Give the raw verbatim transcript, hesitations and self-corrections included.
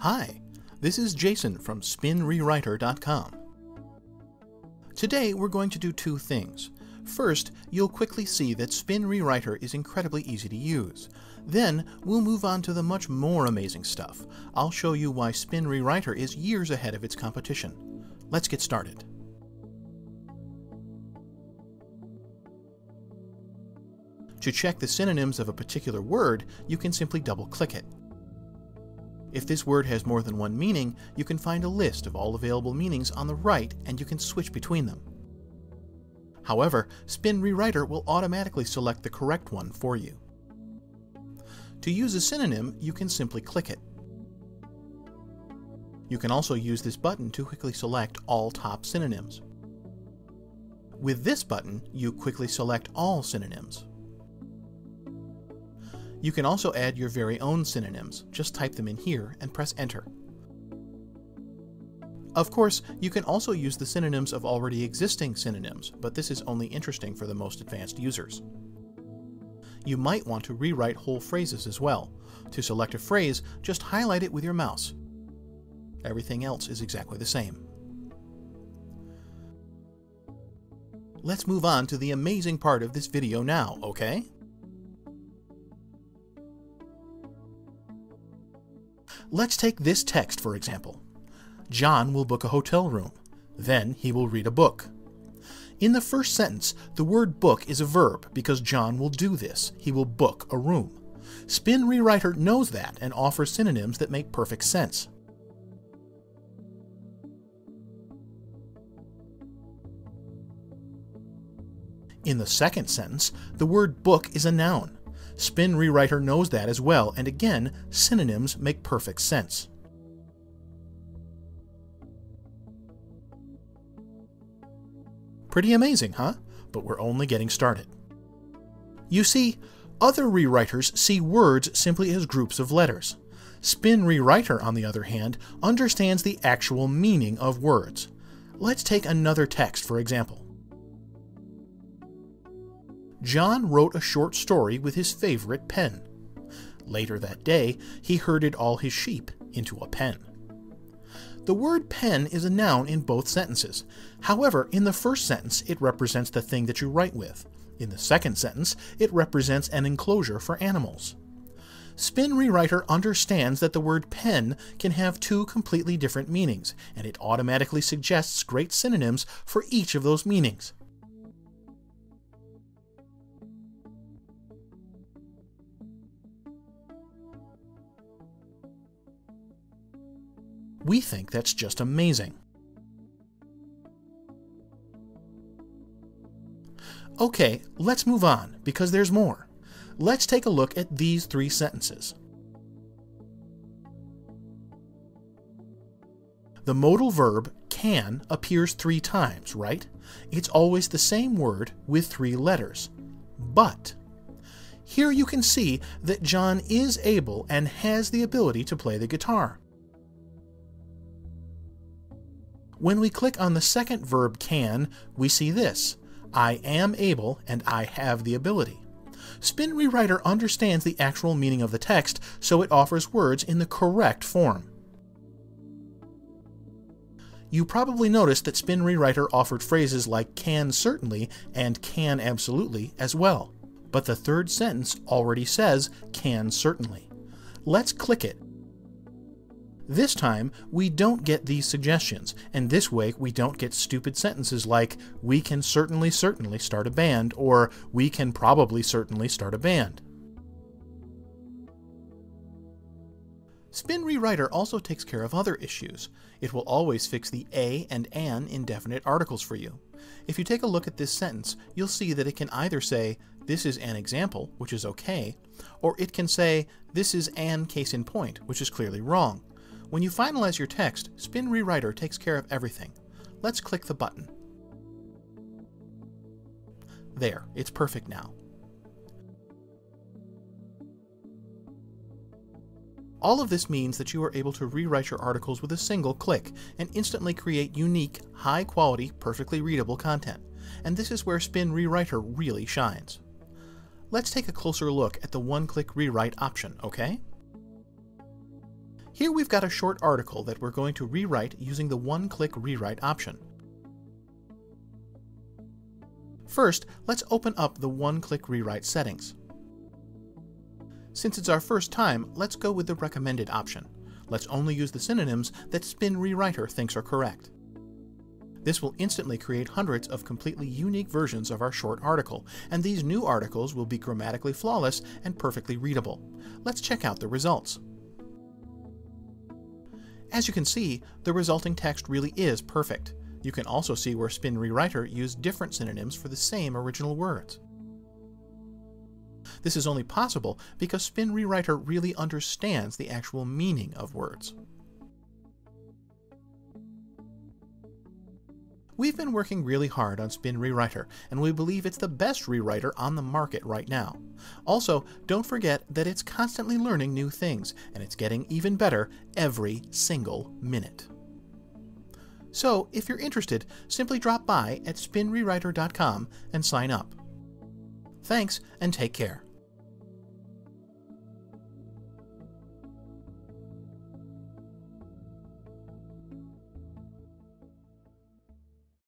Hi, this is Jason from Spin Rewriter dot com. Today we're going to do two things. First, you'll quickly see that Spin Rewriter is incredibly easy to use. Then, we'll move on to the much more amazing stuff. I'll show you why Spin Rewriter is years ahead of its competition. Let's get started. To check the synonyms of a particular word, you can simply double-click it. If this word has more than one meaning, you can find a list of all available meanings on the right and you can switch between them. However, Spin Rewriter will automatically select the correct one for you. To use a synonym, you can simply click it. You can also use this button to quickly select all top synonyms. With this button, you quickly select all synonyms. You can also add your very own synonyms. Just type them in here and press Enter. Of course, you can also use the synonyms of already existing synonyms, but this is only interesting for the most advanced users. You might want to rewrite whole phrases as well. To select a phrase, just highlight it with your mouse. Everything else is exactly the same. Let's move on to the amazing part of this video now, okay? Let's take this text, for example. John will book a hotel room. Then he will read a book. In the first sentence, the word book is a verb because John will do this. He will book a room. Spin Rewriter knows that and offers synonyms that make perfect sense. In the second sentence, the word book is a noun. Spin Rewriter knows that as well, and again, synonyms make perfect sense. Pretty amazing, huh? But we're only getting started. You see, other rewriters see words simply as groups of letters. Spin Rewriter, on the other hand, understands the actual meaning of words. Let's take another text, for example. John wrote a short story with his favorite pen. Later that day, he herded all his sheep into a pen. The word pen is a noun in both sentences. However, in the first sentence, it represents the thing that you write with. In the second sentence, it represents an enclosure for animals. Spin Rewriter understands that the word pen can have two completely different meanings, and it automatically suggests great synonyms for each of those meanings. We think that's just amazing. Okay, let's move on, because there's more. Let's take a look at these three sentences. The modal verb can appears three times, right? It's always the same word with three letters. But here you can see that John is able and has the ability to play the guitar. When we click on the second verb can, we see this. I am able and I have the ability. Spin Rewriter understands the actual meaning of the text, so it offers words in the correct form. You probably noticed that Spin Rewriter offered phrases like can certainly and can absolutely as well. But the third sentence already says can certainly. Let's click it. This time, we don't get these suggestions, and this way we don't get stupid sentences like, we can certainly certainly start a band, or we can probably certainly start a band. Spin Rewriter also takes care of other issues. It will always fix the a and an indefinite articles for you. If you take a look at this sentence, you'll see that it can either say, this is an example, which is okay, or it can say, this is an case in point, which is clearly wrong. When you finalize your text, Spin Rewriter takes care of everything. Let's click the button. There, it's perfect now. All of this means that you are able to rewrite your articles with a single click and instantly create unique, high-quality, perfectly readable content. and this is where Spin Rewriter really shines. Let's take a closer look at the one-click rewrite option, okay? Here we've got a short article that we're going to rewrite using the one-click rewrite option. First, let's open up the one-click rewrite settings. Since it's our first time, let's go with the recommended option. Let's only use the synonyms that Spin Rewriter thinks are correct. This will instantly create hundreds of completely unique versions of our short article, and these new articles will be grammatically flawless and perfectly readable. Let's check out the results. As you can see, the resulting text really is perfect. You can also see where Spin Rewriter used different synonyms for the same original words. This is only possible because Spin Rewriter really understands the actual meaning of words. We've been working really hard on Spin Rewriter, and we believe it's the best rewriter on the market right now. Also, don't forget that it's constantly learning new things, and it's getting even better every single minute. So, if you're interested, simply drop by at Spin Rewriter dot com and sign up. Thanks, and take care.